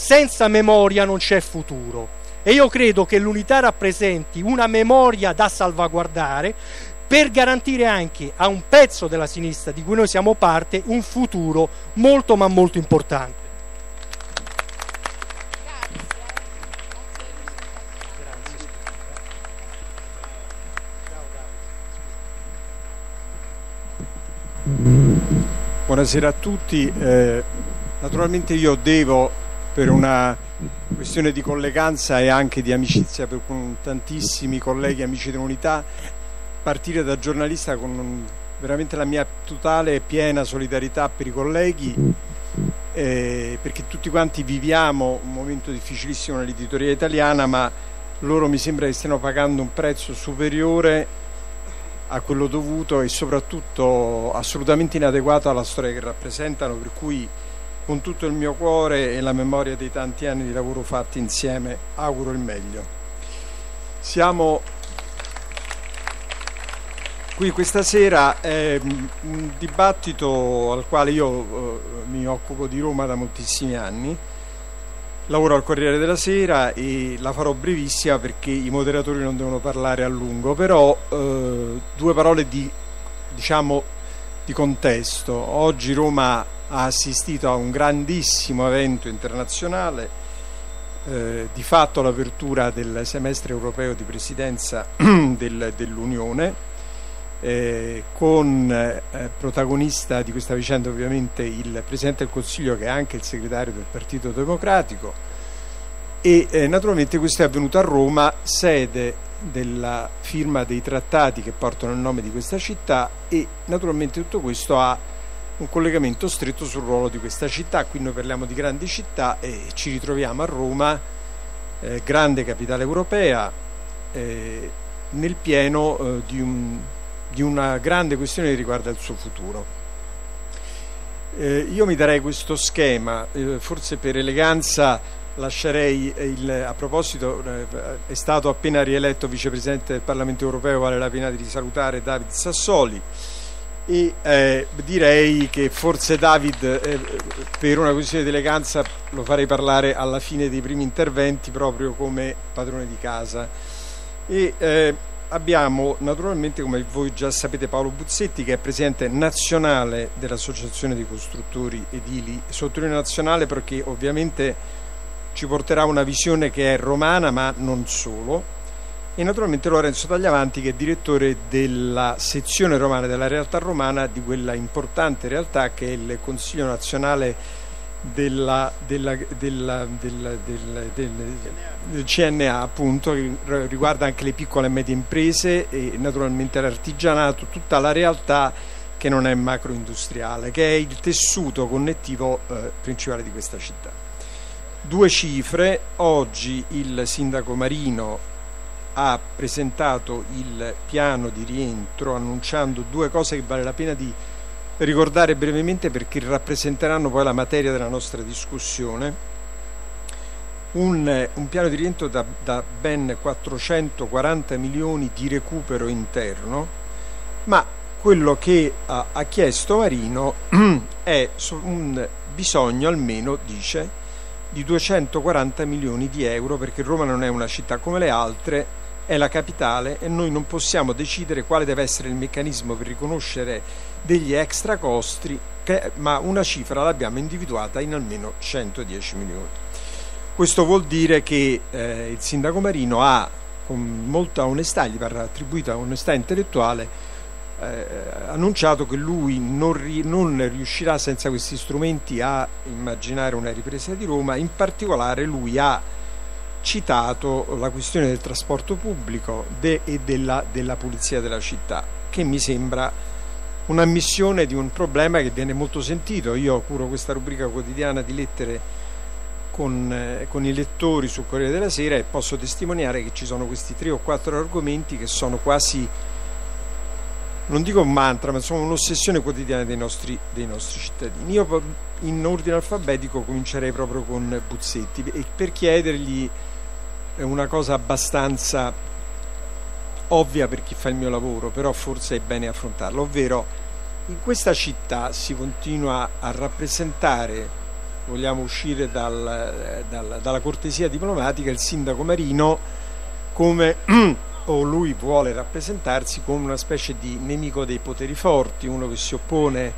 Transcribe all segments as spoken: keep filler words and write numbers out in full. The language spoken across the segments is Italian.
Senza memoria non c'è futuro. E io credo che l'unità rappresenti una memoria da salvaguardare per garantire anche a un pezzo della sinistra di cui noi siamo parte un futuro molto ma molto importante. Buonasera a tutti, eh, naturalmente io devo, per una questione di colleganza e anche di amicizia per, con tantissimi colleghi amici dell'unità, partire da giornalista con veramente la mia totale e piena solidarietà per i colleghi, eh, perché tutti quanti viviamo un momento difficilissimo nell'editoria italiana, ma loro mi sembra che stiano pagando un prezzo superiore a quello dovuto e soprattutto assolutamente inadeguato alla storia che rappresentano, per cui con tutto il mio cuore e la memoria dei tanti anni di lavoro fatti insieme auguro il meglio. Siamo qui questa sera, è un dibattito al quale io mi occupo di Roma da moltissimi anni, lavoro al Corriere della Sera e la farò brevissima perché i moderatori non devono parlare a lungo, però eh, due parole di, diciamo, di contesto. Oggi Roma ha assistito a un grandissimo evento internazionale, eh, di fatto l'apertura del semestre europeo di presidenza del, dell'Unione, eh, con eh, protagonista di questa vicenda ovviamente il Presidente del Consiglio, che è anche il segretario del Partito Democratico, e eh, naturalmente questo è avvenuto a Roma, sede della firma dei trattati che portano il nome di questa città, e naturalmente tutto questo ha un collegamento stretto sul ruolo di questa città. Qui noi parliamo di grandi città e ci ritroviamo a Roma, eh, grande capitale europea, eh, nel pieno eh, di, un, di una grande questione che riguarda il suo futuro. Eh, io mi darei questo schema, eh, forse per eleganza lascerei il, a proposito, eh, è stato appena rieletto vicepresidente del Parlamento europeo, vale la pena di salutare David Sassoli, e eh, direi che forse David, eh, per una questione di eleganza, lo farei parlare alla fine dei primi interventi proprio come padrone di casa. E eh, abbiamo naturalmente, come voi già sapete, Paolo Buzzetti, che è presidente nazionale dell'Associazione dei Costruttori Edili, sottolineo nazionale perché ovviamente ci porterà una visione che è romana ma non solo, e naturalmente Lorenzo Tagliavanti, che è direttore della sezione romana della realtà romana, di quella importante realtà che è il Consiglio Nazionale della, della, della, della, della, del, del C N A, appunto, che riguarda anche le piccole e medie imprese e naturalmente l'artigianato, tutta la realtà che non è macroindustriale, che è il tessuto connettivo eh, principale di questa città. Due cifre: oggi il sindaco Marino ha presentato il piano di rientro annunciando due cose che vale la pena di ricordare brevemente perché rappresenteranno poi la materia della nostra discussione. Un, un piano di rientro da, da ben quattrocentoquaranta milioni di recupero interno, ma quello che ha, ha chiesto Marino è un bisogno, almeno dice, di duecentoquaranta milioni di euro, perché Roma non è una città come le altre, è la capitale e noi non possiamo decidere quale deve essere il meccanismo per riconoscere degli extra costi, che, ma una cifra l'abbiamo individuata in almeno centodieci milioni. Questo vuol dire che eh, il sindaco Marino ha, con molta onestà, gli parla attribuita onestà intellettuale, eh, annunciato che lui non, ri, non riuscirà senza questi strumenti a immaginare una ripresa di Roma. In particolare lui ha citato la questione del trasporto pubblico de, e della, della pulizia della città, che mi sembra un'ammissione di un problema che viene molto sentito. Io curo questa rubrica quotidiana di lettere con, eh, con i lettori sul Corriere della Sera e posso testimoniare che ci sono questi tre o quattro argomenti che sono quasi, non dico un mantra, ma sono un'ossessione quotidiana dei nostri, dei nostri cittadini. Io in ordine alfabetico comincerei proprio con Buzzetti e per chiedergli una cosa abbastanza ovvia per chi fa il mio lavoro, però forse è bene affrontarlo, ovvero: in questa città si continua a rappresentare vogliamo uscire dal, dal, dalla cortesia diplomatica, il sindaco Marino come, o lui vuole rappresentarsi come una specie di nemico dei poteri forti, uno che si oppone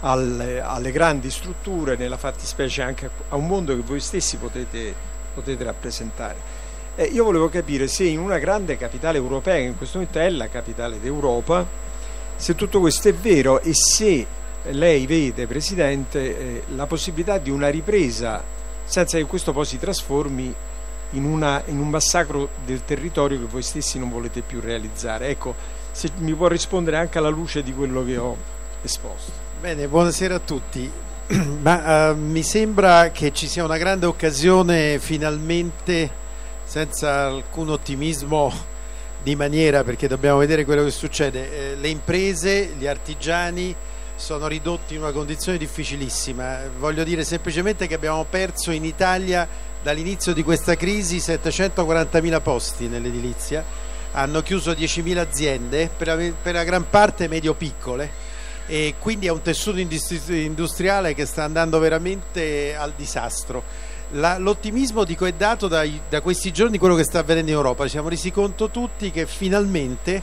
alle, alle grandi strutture, nella fattispecie anche a un mondo che voi stessi potete, potete rappresentare. Eh, io volevo capire se in una grande capitale europea, che in questo momento è la capitale d'Europa, se tutto questo è vero e se lei vede, Presidente, eh, la possibilità di una ripresa senza che questo poi si trasformi in, una, in un massacro del territorio che voi stessi non volete più realizzare. Ecco, se mi può rispondere anche alla luce di quello che ho esposto. Bene, buonasera a tutti. Ma, eh, mi sembra che ci sia una grande occasione finalmente, senza alcun ottimismo di maniera, perché dobbiamo vedere quello che succede. Eh, le imprese, gli artigiani sono ridotti in una condizione difficilissima. Voglio dire semplicemente che abbiamo perso in Italia dall'inizio di questa crisi settecentoquarantamila posti nell'edilizia, hanno chiuso diecimila aziende, per la, per la gran parte medio-piccole, e quindi è un tessuto industriale che sta andando veramente al disastro. L'ottimismo, dico, è dato dai, da questi giorni di quello che sta avvenendo in Europa. Ci siamo resi conto tutti che finalmente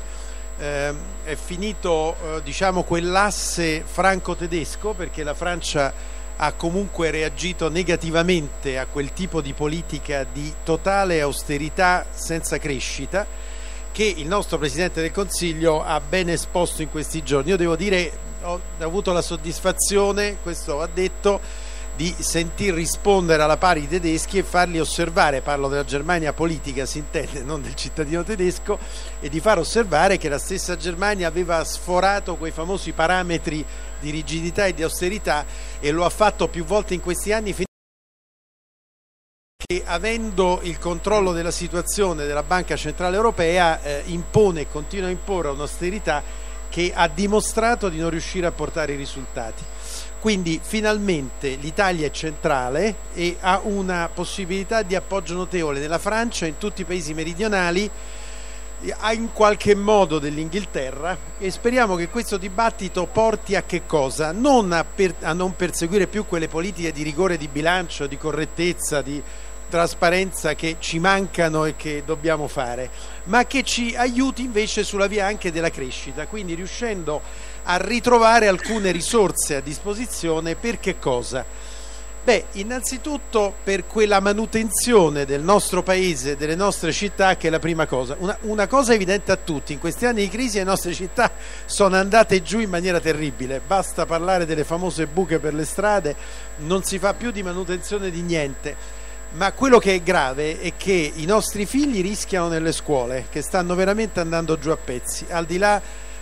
eh, è finito eh, diciamo quell'asse franco-tedesco, perché la Francia ha comunque reagito negativamente a quel tipo di politica di totale austerità senza crescita che il nostro Presidente del Consiglio ha ben esposto in questi giorni. Io devo dire, ho avuto la soddisfazione, questo ha detto, di sentir rispondere alla pari i tedeschi e farli osservare, parlo della Germania politica, si intende, non del cittadino tedesco, e di far osservare che la stessa Germania aveva sforato quei famosi parametri di rigidità e di austerità, e lo ha fatto più volte in questi anni, che avendo il controllo della situazione della Banca Centrale Europea eh, impone e continua a imporre un'austerità che ha dimostrato di non riuscire a portare i risultati. Quindi finalmente l'Italia è centrale e ha una possibilità di appoggio notevole nella Francia, in tutti i paesi meridionali, in qualche modo dell'Inghilterra, e speriamo che questo dibattito porti a che cosa? Non a, per, a non perseguire più quelle politiche di rigore di bilancio, di correttezza, di trasparenza che ci mancano e che dobbiamo fare, ma che ci aiuti invece sulla via anche della crescita, quindi riuscendo a ritrovare alcune risorse a disposizione. Per che cosa? Beh, innanzitutto per quella manutenzione del nostro paese, delle nostre città, che è la prima cosa. Una, una cosa evidente a tutti: in questi anni di crisi le nostre città sono andate giù in maniera terribile, basta parlare delle famose buche per le strade, non si fa più di manutenzione di niente. Ma quello che è grave è che i nostri figli rischiano nelle scuole, che stanno veramente andando giù a pezzi, al di là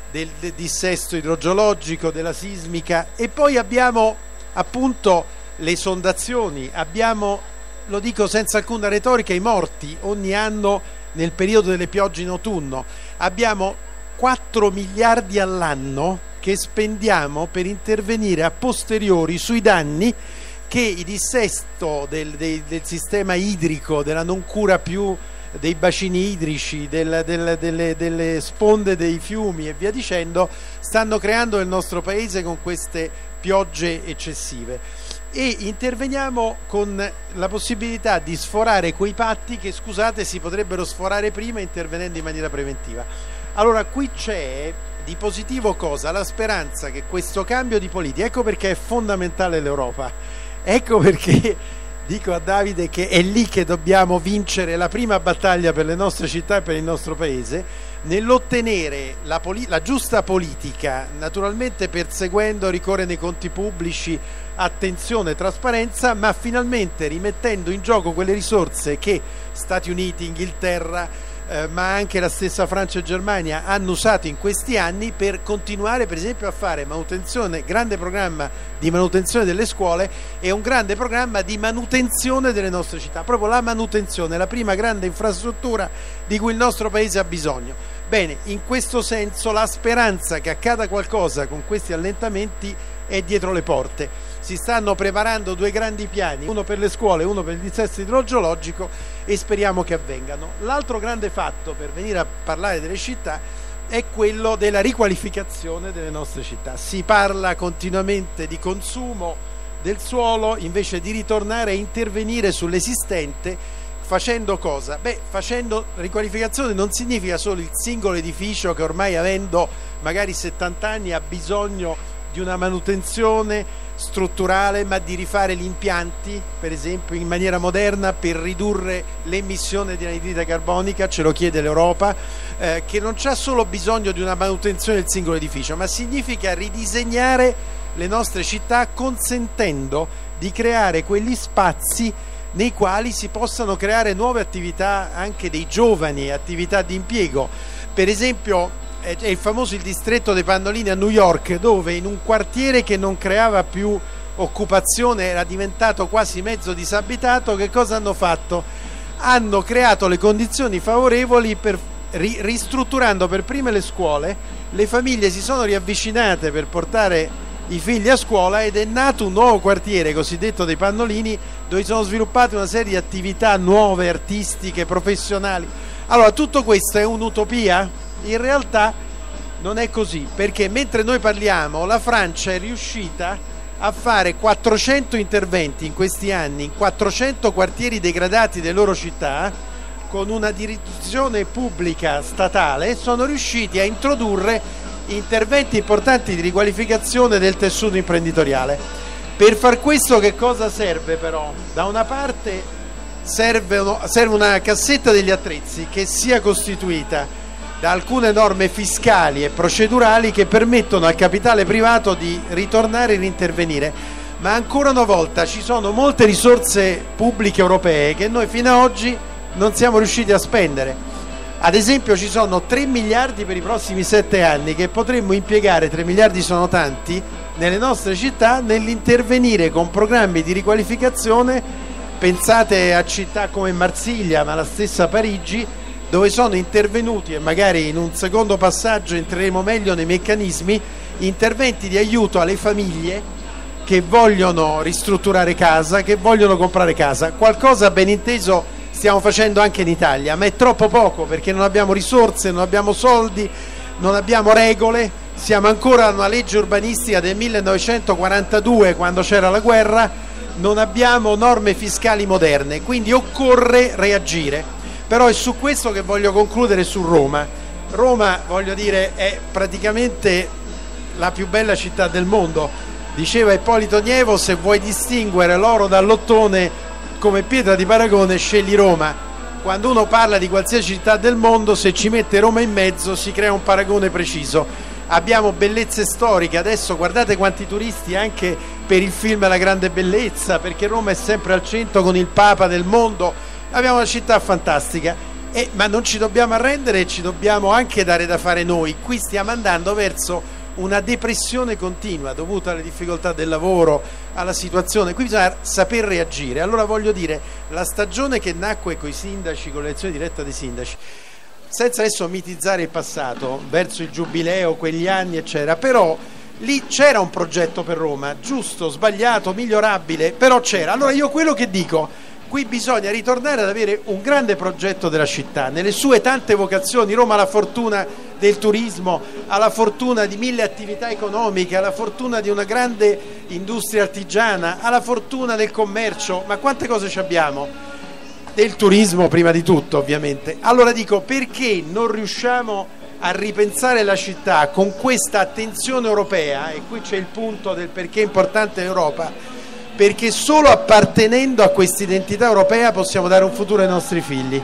del dissesto idrogeologico, della sismica, e poi abbiamo appunto le sondazioni, abbiamo, lo dico senza alcuna retorica, i morti ogni anno nel periodo delle piogge in autunno. Abbiamo quattro miliardi all'anno che spendiamo per intervenire a posteriori sui danni che il dissesto del, del, del sistema idrico, della non cura più dei bacini idrici, del, del, delle, delle sponde dei fiumi e via dicendo, stanno creando nel nostro paese con queste piogge eccessive. E interveniamo con la possibilità di sforare quei patti che, scusate, si potrebbero sforare prima, intervenendo in maniera preventiva. Allora, qui c'è di positivo cosa? La speranza che questo cambio di politica, ecco perché è fondamentale l'Europa, ecco perché dico a Davide che è lì che dobbiamo vincere la prima battaglia per le nostre città e per il nostro paese, nell'ottenere la, la giusta politica, naturalmente perseguendo rigore nei conti pubblici, attenzione e trasparenza, ma finalmente rimettendo in gioco quelle risorse che Stati Uniti, Inghilterra, eh, ma anche la stessa Francia e Germania hanno usato in questi anni per continuare, per esempio, a fare manutenzione, grande programma di manutenzione delle scuole e un grande programma di manutenzione delle nostre città. Proprio la manutenzione, la prima grande infrastruttura di cui il nostro paese ha bisogno. Bene, in questo senso la speranza che accada qualcosa con questi allentamenti è dietro le porte. Si stanno preparando due grandi piani, uno per le scuole e uno per il dissesto idrogeologico, e speriamo che avvengano. L'altro grande fatto, per venire a parlare delle città, è quello della riqualificazione delle nostre città. Si parla continuamente di consumo, del suolo invece di ritornare a intervenire sull'esistente. Facendo cosa? Beh, facendo riqualificazione non significa solo il singolo edificio che ormai, avendo magari settanta anni, ha bisogno di una manutenzione strutturale, ma di rifare gli impianti, per esempio, in maniera moderna per ridurre l'emissione di anidride carbonica, ce lo chiede l'Europa, eh, che non c'ha solo bisogno di una manutenzione del singolo edificio, ma significa ridisegnare le nostre città consentendo di creare quegli spazi nei quali si possano creare nuove attività anche dei giovani, attività di impiego. Per esempio è il famoso il distretto dei Pannolini a New York, dove in un quartiere che non creava più occupazione, era diventato quasi mezzo disabitato, che cosa hanno fatto? Hanno creato le condizioni favorevoli per, ri, ristrutturando per prime le scuole, le famiglie si sono riavvicinate per portare i figli a scuola ed è nato un nuovo quartiere cosiddetto dei Pannolini, dove sono sviluppate una serie di attività nuove, artistiche, professionali. Allora, tutto questo è un'utopia? In realtà non è così, perché mentre noi parliamo la Francia è riuscita a fare quattrocento interventi in questi anni, in quattrocento quartieri degradati delle loro città, con una direzione pubblica statale, sono riusciti a introdurre interventi importanti di riqualificazione del tessuto imprenditoriale. Per far questo che cosa serve però? Da una parte serve, uno, serve una cassetta degli attrezzi che sia costituita da alcune norme fiscali e procedurali che permettono al capitale privato di ritornare e intervenire, ma ancora una volta ci sono molte risorse pubbliche europee che noi fino ad oggi non siamo riusciti a spendere. Ad esempio ci sono tre miliardi per i prossimi sette anni che potremmo impiegare, tre miliardi sono tanti, nelle nostre città nell'intervenire con programmi di riqualificazione. Pensate a città come Marsiglia, ma la stessa Parigi, dove sono intervenuti, e magari in un secondo passaggio entreremo meglio nei meccanismi, interventi di aiuto alle famiglie che vogliono ristrutturare casa, che vogliono comprare casa. Qualcosa, ben inteso, stiamo facendo anche in Italia, ma è troppo poco, perché non abbiamo risorse, non abbiamo soldi, non abbiamo regole, siamo ancora a una legge urbanistica del millenovecentoquarantadue, quando c'era la guerra, non abbiamo norme fiscali moderne, quindi occorre reagire. Però è su questo che voglio concludere, su Roma. Roma, voglio dire, è praticamente la più bella città del mondo. Diceva Ippolito Nievo, se vuoi distinguere l'oro dall'ottone come pietra di paragone, scegli Roma. Quando uno parla di qualsiasi città del mondo, se ci mette Roma in mezzo si crea un paragone preciso. Abbiamo bellezze storiche, adesso guardate quanti turisti anche per il film La Grande Bellezza, perché Roma è sempre al centro con il Papa del mondo. Abbiamo una città fantastica, eh, ma non ci dobbiamo arrendere e ci dobbiamo anche dare da fare noi. Qui stiamo andando verso una depressione continua dovuta alle difficoltà del lavoro, alla situazione, qui bisogna saper reagire. Allora voglio dire, la stagione che nacque con i sindaci, con l'elezione diretta dei sindaci, senza adesso mitizzare il passato, verso il giubileo, quegli anni eccetera, però lì c'era un progetto per Roma, giusto, sbagliato, migliorabile, però c'era. Allora io quello che dico, qui bisogna ritornare ad avere un grande progetto della città, nelle sue tante vocazioni. Roma ha la fortuna del turismo, ha la fortuna di mille attività economiche, ha la fortuna di una grande industria artigiana, ha la fortuna del commercio, ma quante cose ci abbiamo? Del turismo prima di tutto, ovviamente. Allora dico, perché non riusciamo a ripensare la città con questa attenzione europea? E qui c'è il punto del perché è importante l'Europa, perché solo appartenendo a questa identità europea possiamo dare un futuro ai nostri figli,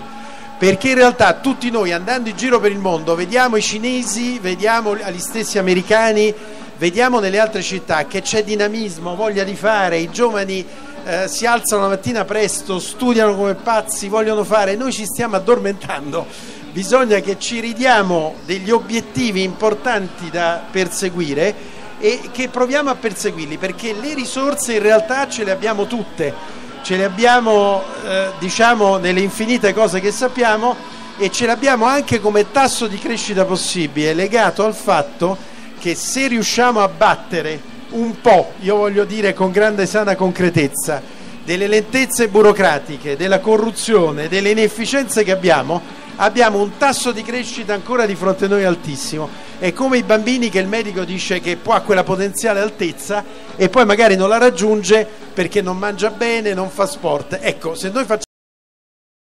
perché in realtà tutti noi, andando in giro per il mondo, vediamo i cinesi, vediamo gli stessi americani, vediamo nelle altre città che c'è dinamismo, voglia di fare, i giovani eh, si alzano la mattina presto, studiano come pazzi, vogliono fare, noi ci stiamo addormentando. Bisogna che ci ridiamo degli obiettivi importanti da perseguire e che proviamo a perseguirli, perché le risorse in realtà ce le abbiamo tutte, ce le abbiamo eh, diciamo nelle infinite cose che sappiamo, e ce le abbiamo anche come tasso di crescita possibile, legato al fatto che se riusciamo a battere un po', io voglio dire con grande sana concretezza, delle lentezze burocratiche, della corruzione, delle inefficienze che abbiamo, abbiamo un tasso di crescita ancora di fronte a noi altissimo. È come i bambini che il medico dice che può a quella potenziale altezza e poi magari non la raggiunge perché non mangia bene, non fa sport. Ecco, se noi facciamo